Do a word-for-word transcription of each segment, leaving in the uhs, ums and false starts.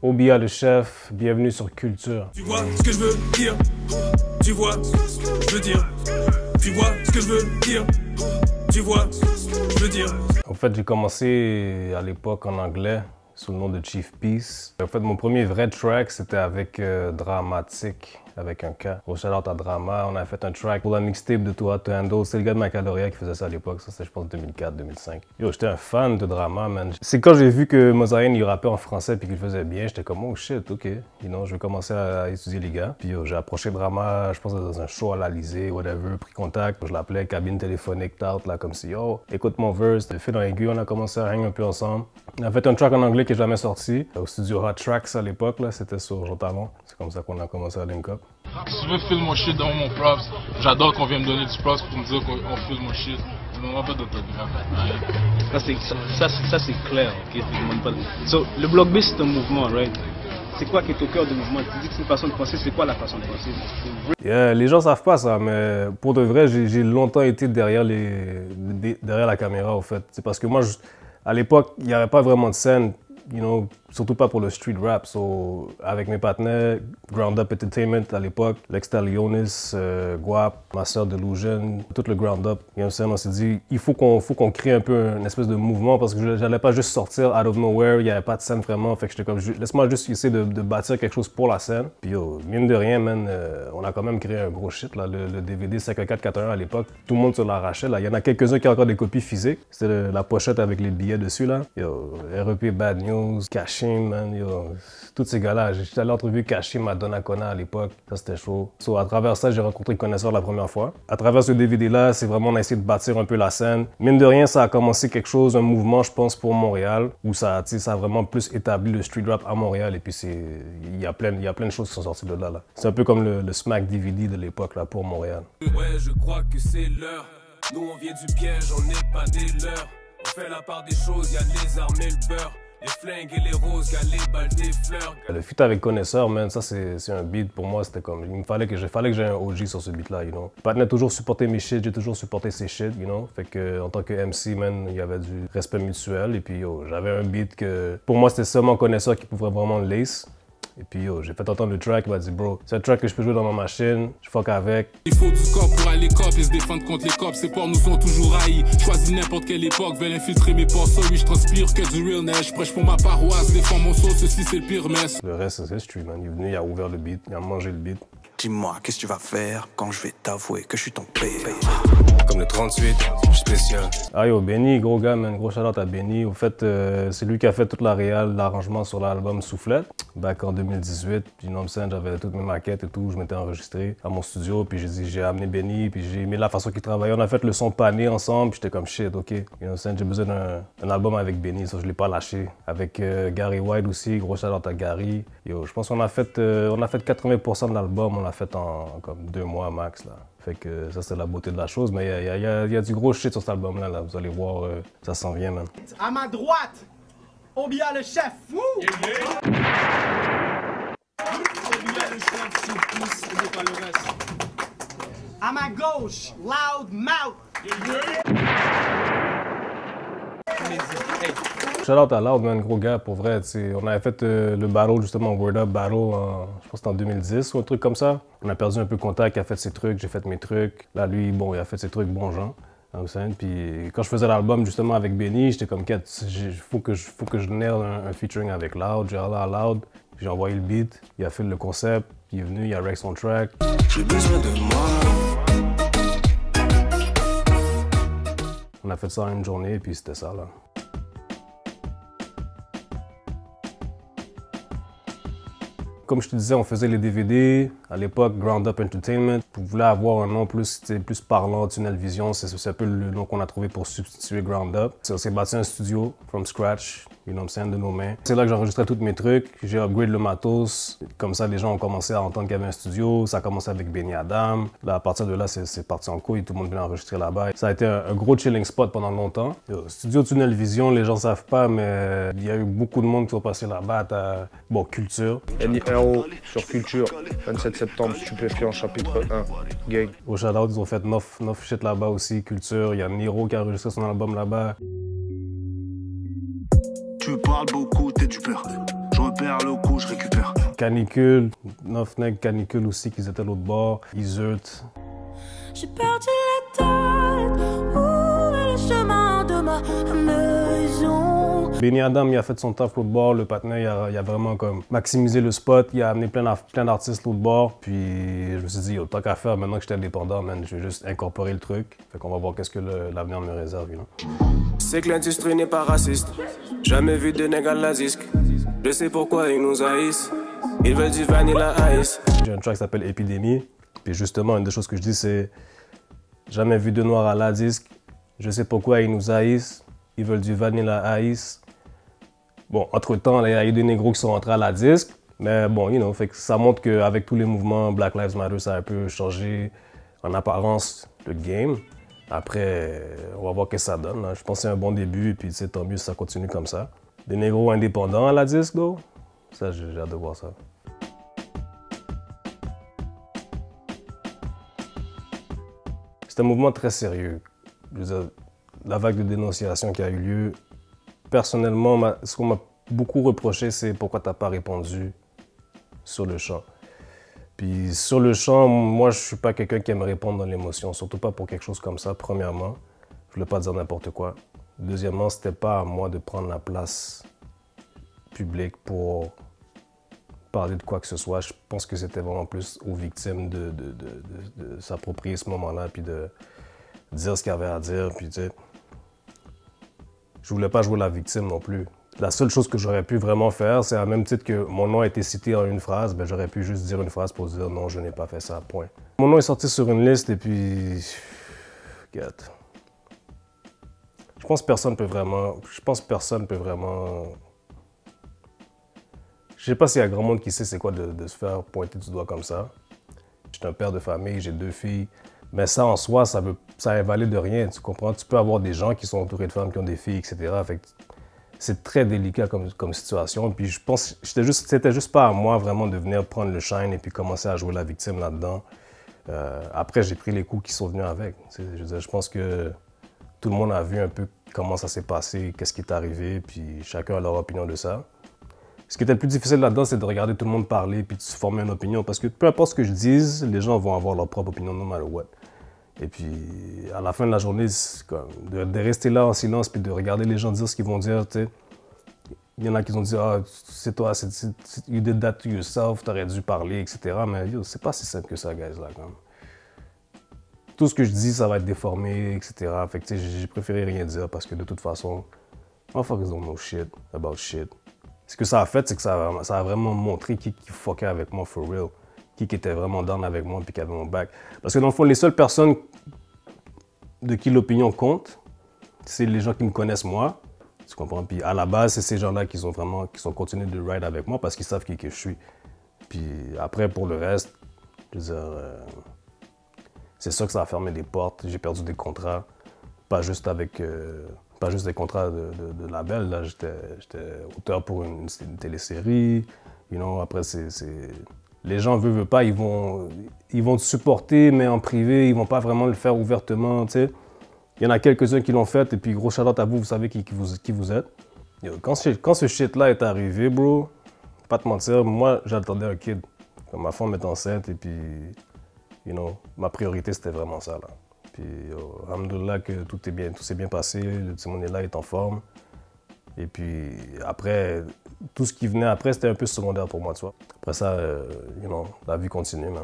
Obia le chef, bienvenue sur Culture. Tu vois ce que je veux dire, tu vois ce que je veux dire, tu vois ce que je veux dire, tu vois ce que je veux dire. En fait, j'ai commencé à l'époque en anglais sous le nom de Chief Peace. En fait, mon premier vrai track, c'était avec euh, Dramatik, avec un K. Au shout-out à Drama, on a fait un track pour la mixtape de toi, Ando. C'est le gars de Macadorea qui faisait ça à l'époque, ça c'est je pense deux mille quatre deux mille cinq. Yo, j'étais un fan de Drama, man. C'est quand j'ai vu que Mozaine, il rappait en français puis qu'il faisait bien, j'étais comme oh shit, ok. You know, je vais commencer à étudier les gars. Puis j'ai approché Drama, je pense dans un show à l'Alizée, whatever, pris contact. Je l'appelais cabine téléphonique, tout là comme si yo, écoute mon verse, de fil en aiguille, on a commencé à hang un peu ensemble. On a fait un track en anglais qui n'est jamais sorti. Au studio Hot Tracks à l'époque, là, c'était sur Jontavon. C'est comme ça qu'on a commencé à link up. Si tu veux filer mon shit dans mon props, j'adore qu'on vienne me donner du props pour me dire qu'on file mon shit. Je ne demande pas d'autographe. Ça, c'est clair. Okay? So, le Block B, c'est un mouvement, right? C'est quoi qui est au cœur du mouvement? Tu dis que c'est une façon de penser, c'est quoi la façon de penser? Yeah, les gens savent pas ça, mais pour de vrai, j'ai longtemps été derrière, les, derrière la caméra, au fait. C'est parce que moi, je, à l'époque, il n'y avait pas vraiment de scène. You know, surtout pas pour le street rap. So, avec mes partenaires, Ground Up Entertainment à l'époque, Lex Talionis, euh, Gwap, Master Delusion, tout le Ground Up. You know, on s'est dit, il faut qu'on qu'on crée un peu une espèce de mouvement parce que j'allais pas juste sortir out of nowhere, il n'y avait pas de scène vraiment. Fait que j'étais comme, laisse-moi juste essayer de, de bâtir quelque chose pour la scène. Puis yo, mine de rien, man, euh, on a quand même créé un gros shit, là, le, le D V D cinquante-quatre quarante et un à l'époque. Tout le monde se l'arrachait, là. Il y en a quelques-uns qui ont encore des copies physiques. C'était la pochette avec les billets dessus, là. Yo, R E P Bad News, Kachim, man, yo. Tous ces gars-là. J'étais allé entrevue Kachim à Donnacona à l'époque. Ça, c'était chaud. So, à travers ça, j'ai rencontré Connaisseur la première fois. À travers ce D V D-là, c'est vraiment, on a essayé de bâtir un peu la scène. Mine de rien, ça a commencé quelque chose, un mouvement, je pense, pour Montréal, où ça, ça a vraiment plus établi le street rap à Montréal. Et puis, il y a plein de choses qui sont sorties de là. là. C'est un peu comme le, le Smack D V D de l'époque, là, pour Montréal. Ouais, je crois que c'est l'heure. Nous, on vient du piège, on n'est pas des leurs. On fait la part des choses, il y a les armes et le beurre. Les flingues et les roses, les balles, des fleurs. Le feat avec Connaisseur, man, ça c'est un beat pour moi, c'était comme, il me fallait que j'ai un O G sur ce beat-là, you know. Patna a toujours supporté mes shit, j'ai toujours supporté ses shit, you know. Fait que, en tant que M C, man, il y avait du respect mutuel, et puis yo, j'avais un beat que, pour moi, c'était seulement Connaisseur qui pouvait vraiment le lace. Et puis yo, j'ai fait entendre le track, il m'a dit bro, c'est un track que je peux jouer dans ma machine, je fuck avec. Il faut du cop pour aller cop, les se défendre contre les cops, ces porcs nous sont toujours haïs. Choisis n'importe quelle époque, veulent infiltrer mes porcs, oui je transpire que du realness, je prêche pour ma paroisse, défends mon sauce, ceci c'est le pire mess. Le reste c'est le street man, il est venu, il a ouvert le beat, il a mangé le beat. Dis-moi, qu'est-ce que tu vas faire quand je vais t'avouer que je suis ton père? Comme le trente-huit, je suis spécial. Ah yo, Benny, gros gars, man, gros shout-out à Benny. Au fait, euh, c'est lui qui a fait toute la réal, l'arrangement sur l'album Soufflette, back en deux mille dix-huit. Puis, non, j'avais toutes mes maquettes et tout, je m'étais enregistré à mon studio. Puis, j'ai dit, j'ai amené Benny, puis j'ai aimé la façon qu'il travaillait. On a fait le son pané ensemble, puis j'étais comme shit, ok. You know, j'ai besoin d'un album avec Benny, ça, je l'ai pas lâché. Avec euh, Gary White aussi, gros shout-out à Gary. Yo, je pense qu'on a fait, euh, on a fait quatre-vingts pour cent de l'album, on l'a fait en comme deux mois max, là. Fait que ça, c'est la beauté de la chose, mais il y, y, y, y a du gros shit sur cet album-là, là. Vous allez voir, euh, ça s'en vient, man. À ma droite, Obia le chef, fou! Yeah, yeah. Obia le chef, c'est plus, c'est pas le reste. À ma gauche, Loud Mouth. Yeah, yeah. Hey. Shout-out à Loud, man, gros gars, pour vrai. T'sais, on avait fait euh, le battle, justement, Word Up Battle, en, je pense que c'était en deux mille dix ou un truc comme ça. On a perdu un peu contact, il a fait ses trucs, j'ai fait mes trucs. Là, lui, bon, il a fait ses trucs, bon genre. Puis quand je faisais l'album justement avec Benny, j'étais comme quête, il faut que je, je nail un, un featuring avec Loud. J'ai allé à Loud, j'ai envoyé le beat, il a fait le concept, il est venu, il a wreck son track. J'ai besoin de moi. On a fait ça en une journée et puis c'était ça là. Comme je te disais, on faisait les D V D, à l'époque Ground Up Entertainment. On voulait avoir un nom plus, plus parlant, Tunnel Vision, c'est un peu le nom qu'on a trouvé pour substituer Ground Up. On s'est bâti un studio, from scratch, you know what I'm saying, de nos mains. C'est là que j'enregistrais tous mes trucs, j'ai upgrade le matos, comme ça les gens ont commencé à entendre qu'il y avait un studio, ça a commencé avec Benny Adam. Là, à partir de là, c'est parti en couille, tout le monde venait enregistrer là-bas. Ça a été un, un gros chilling spot pendant longtemps. Yo, studio Tunnel Vision, les gens savent pas, mais il y a eu beaucoup de monde qui sont passés là-bas à bon, Culture. Sur Culture, vingt-sept septembre, stupéfiant, chapitre un, gang. Au shout-out, ils ont fait neuf shit là-bas aussi, Culture. Il y a Niro qui a enregistré son album là-bas. Tu parles beaucoup, t'es du père. J'en perds le coup, je récupère. Canicule, neuf neuf, Canicule aussi, qu'ils étaient à l'autre bord, ils heurtent. J'ai perdu la tête, où est le chemin de ma maison? Benny Adam, il a fait son taf l'autre bord, le partenaire, il a, il a vraiment comme maximisé le spot, il a amené plein, plein d'artistes l'autre bord, puis je me suis dit, autant qu'à faire, maintenant que j'étais indépendant, man, je vais juste incorporer le truc, fait qu'on va voir qu'est-ce que l'avenir me réserve. C'est que l'industrie n'est pas raciste, jamais vu de nègre à la zisque, je sais pourquoi ils nous haïssent, ils veulent du vanilla ice. J'ai un track qui s'appelle Epidémie. Et justement, une des choses que je dis, c'est jamais vu de noir à la disque. Je sais pourquoi ils nous haïssent. Ils veulent du vanilla ice. Bon, entre-temps, il y a eu des négros qui sont rentrés à la disque. Mais bon, you know, fait que ça montre qu'avec tous les mouvements, Black Lives Matter, ça a un peu changé en apparence le game. Après, on va voir ce que ça donne. Hein. Je pense que c'est un bon début. Et puis, tant mieux si ça continue comme ça. Des négros indépendants à la disque, though. Ça, j'ai hâte de voir ça. C'est un mouvement très sérieux. Je veux dire, la vague de dénonciation qui a eu lieu, personnellement, ce qu'on m'a beaucoup reproché, c'est pourquoi tu n'as pas répondu sur le champ. Puis sur le champ, moi, je ne suis pas quelqu'un qui aime répondre dans l'émotion, surtout pas pour quelque chose comme ça, premièrement. Je ne voulais pas dire n'importe quoi. Deuxièmement, ce n'était pas à moi de prendre la place publique pour parler de quoi que ce soit. Je pense que c'était vraiment plus aux victimes de, de, de, de, de s'approprier ce moment-là, puis de dire ce qu'il y avait à dire, puis tu sais, je voulais pas jouer la victime non plus. La seule chose que j'aurais pu vraiment faire, c'est à même titre que mon nom a été cité en une phrase, ben j'aurais pu juste dire une phrase pour dire non, je n'ai pas fait ça, point. Mon nom est sorti sur une liste et puis... Regarde. Je pense que personne peut vraiment... Je pense que personne peut vraiment... Je ne sais pas s'il y a grand monde qui sait c'est quoi de, de se faire pointer du doigt comme ça. Je suis un père de famille, j'ai deux filles, mais ça en soi, ça ne ça valait de rien, tu comprends? Tu peux avoir des gens qui sont entourés de femmes, qui ont des filles, et cetera. C'est très délicat comme, comme situation. Puis je pense que c'était juste, juste pas à moi vraiment de venir prendre le shine et puis commencer à jouer la victime là-dedans. Euh, après, j'ai pris les coups qui sont venus avec. Je veux dire, je pense que tout le monde a vu un peu comment ça s'est passé, qu'est-ce qui est arrivé, puis chacun a leur opinion de ça. Ce qui était le plus difficile là-dedans, c'est de regarder tout le monde parler puis de se former une opinion. Parce que peu importe ce que je dise, les gens vont avoir leur propre opinion, no matter what. Et puis, à la fin de la journée, comme de, de rester là en silence puis de regarder les gens dire ce qu'ils vont dire, tu sais. Il y en a qui ont dit « Ah, c'est toi, c'est, c'est, you did that to yourself, t'aurais dû parler, et cetera » Mais c'est pas si simple que ça, guys, là, quand même. Tout ce que je dis, ça va être déformé, et cetera. Fait que, tu sais, j'ai préféré rien dire parce que, de toute façon, my fuckers don't know shit about shit. Ce que ça a fait, c'est que ça a, ça a vraiment montré qui, qui fuckait avec moi, for real. Qui, qui était vraiment down avec moi, puis qui avait mon back. Parce que dans le fond, les seules personnes de qui l'opinion compte, c'est les gens qui me connaissent moi. Tu comprends? Puis à la base, c'est ces gens-là qui sont vraiment, qui sont continués de ride avec moi parce qu'ils savent qui que je suis. Puis après, pour le reste, je veux dire, euh, c'est sûr que ça a fermé des portes. J'ai perdu des contrats, pas juste avec... Euh, pas juste des contrats de, de, de label, là, j'étais auteur pour une, une télésérie, you know, après c'est... Les gens veulent, veulent pas, ils vont, ils vont te supporter, mais en privé, ils vont pas vraiment le faire ouvertement, tu sais. Il y en a quelques-uns qui l'ont fait, et puis gros shout-out à vous, vous savez qui, qui, vous, qui vous êtes. Quand, quand ce shit-là est arrivé, bro, pas te mentir, moi, j'attendais un kid. Comme ma femme est enceinte, et puis, you know, ma priorité, c'était vraiment ça, là. Puis, oh, alhamdoulilah que tout est bien, tout s'est bien passé, le petit monde est là, est en forme. Et puis après, tout ce qui venait après, c'était un peu secondaire pour moi, tu vois. Après ça, euh, you know, la vie continue, man.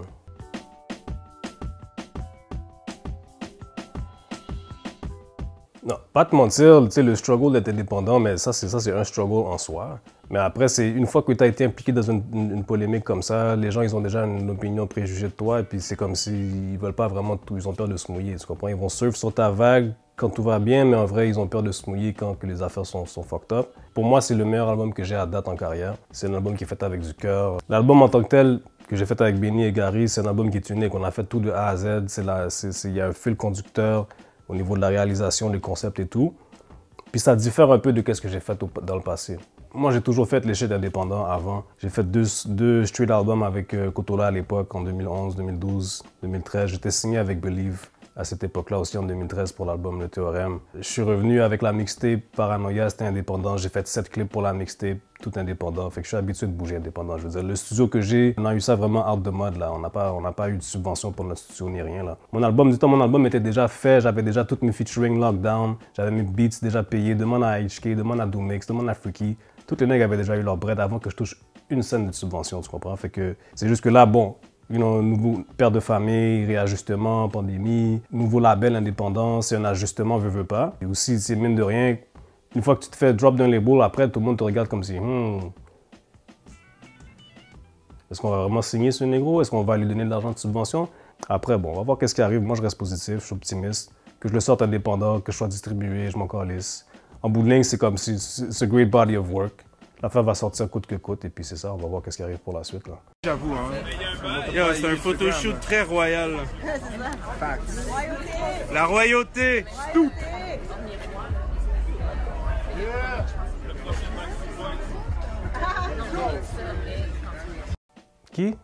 Non, pas te mentir, tu sais, le struggle d'être indépendant, mais ça, c'est un struggle en soi. Mais après, c'est une fois que tu as été impliqué dans une, une, une polémique comme ça, les gens, ils ont déjà une opinion préjugée de toi, et puis c'est comme s'ils veulent pas vraiment, tout, ils ont peur de se mouiller, tu comprends? Ils vont surfer sur ta vague quand tout va bien, mais en vrai, ils ont peur de se mouiller quand que les affaires sont, sont fucked up. Pour moi, c'est le meilleur album que j'ai à date en carrière. C'est un album qui est fait avec du cœur. L'album en tant que tel, que j'ai fait avec Benny et Gary, c'est un album qui est unique. On a fait tout de A à Z, il y a un fil conducteur au niveau de la réalisation, les concepts et tout. Puis ça diffère un peu de ce que j'ai fait au, dans le passé. Moi, j'ai toujours fait les shit indépendants avant. J'ai fait deux, deux street albums avec euh, Kotola à l'époque, en deux mille onze, deux mille douze, deux mille treize. J'étais signé avec Believe, à cette époque-là aussi, en deux mille treize, pour l'album Le Théorème. Je suis revenu avec la mixtape Paranoia, c'était indépendant. J'ai fait sept clips pour la mixtape, tout indépendant. Fait que je suis habitué de bouger indépendant. Je veux dire, le studio que j'ai, on a eu ça vraiment hors de mode, là. On n'a pas, pas eu de subvention pour notre studio ni rien, là. Mon album, du temps, mon album était déjà fait. J'avais déjà toutes mes featuring lockdown. J'avais mes beats déjà payés. Demande à H K, demande à Doomix, demande à Freaky. Toutes les nègres avaient déjà eu leur bread avant que je touche une scène de subvention, tu comprends? Fait que c'est juste que là, bon, you know, nouveau père de famille, réajustement, pandémie, nouveau label indépendant, c'est un ajustement, veux, veux pas. Et aussi, c'est mine de rien, une fois que tu te fais drop d'un label, après, tout le monde te regarde comme si, hmm, est-ce qu'on va vraiment signer ce négro? Est-ce qu'on va lui donner de l'argent de subvention? Après, bon, on va voir qu'est-ce qui arrive. Moi, je reste positif, je suis optimiste. Que je le sorte indépendant, que je sois distribué, je m'en calisse. En bout de ligne, c'est comme si c'est un great body of work. L'affaire va sortir coûte que coûte et puis c'est ça, on va voir qu'est-ce qui arrive pour la suite là. J'avoue, hein. C'est un photoshoot très royal. La royauté. Tout. Qui?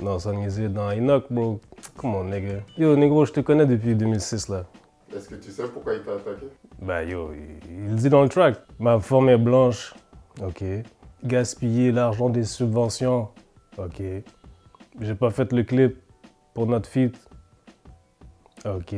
Non, ça niaisait dans Heenok, bro. Come on, nigga. Yo, négro, je te connais depuis deux mille six là. Est-ce que tu sais pourquoi il t'a attaqué? Bah yo, il, il dit dans le track. Ma forme est blanche. Ok. Gaspiller l'argent des subventions. Ok. J'ai pas fait le clip pour notre feat. Ok.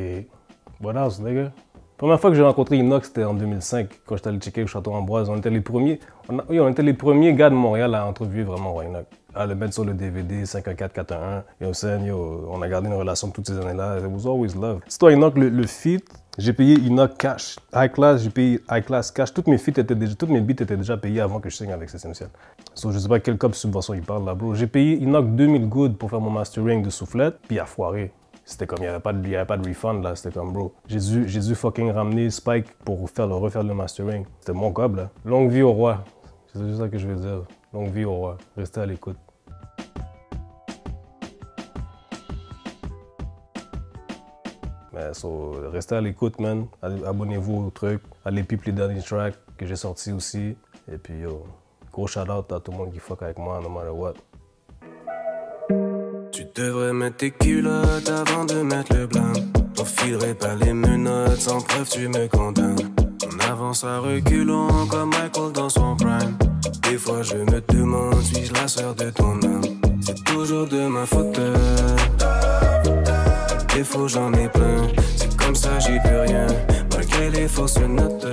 What else, nigga? Première fois que j'ai rencontré Heenok, c'était en deux mille cinq, quand j'étais allé checker au Château-Ambroise. On était les premiers. On a, oui, on était les premiers gars de Montréal à interviewer vraiment Roi Heenok. À le mettre sur le D V D cinq un quatre quatre un un. Yo, Sen, yo, on a gardé une relation toutes ces années-là. It was always love. C'est toi, Heenok, le, le feat. J'ai payé Heenok cash, high class, j'ai payé high class cash. Toutes mes feats étaient déjà, toutes mes beats étaient déjà payées avant que je signe avec septième Ciel. So, je sais pas quel cop subvention il parle là, bro. J'ai payé Heenok deux mille good pour faire mon mastering de soufflette, puis il a foiré. C'était comme, il n'y avait, avait pas de refund là, c'était comme bro. J'ai dû, j'ai dû fucking ramener Spike pour faire le, refaire le mastering. C'était mon cob là. Longue vie au roi, c'est juste ça que je veux dire. Longue vie au roi, restez à l'écoute. Mais so, restez à l'écoute, man. Abonnez-vous au truc. Allez pipe les derniers tracks que j'ai sortis aussi. Et puis yo, gros shout out à tout le monde qui fuck avec moi, no matter what. Tu devrais mettre tes culottes avant de mettre le blâme. T'enfilerais pas les menottes, sans preuve tu me condamnes. On avance à reculons comme Michael dans son prime. Des fois je me demande, suis-je la sœur de ton âme? C'est toujours de ma faute. Des faux j'en ai plein, c'est comme ça j'y peux rien, malgré les fausses notes.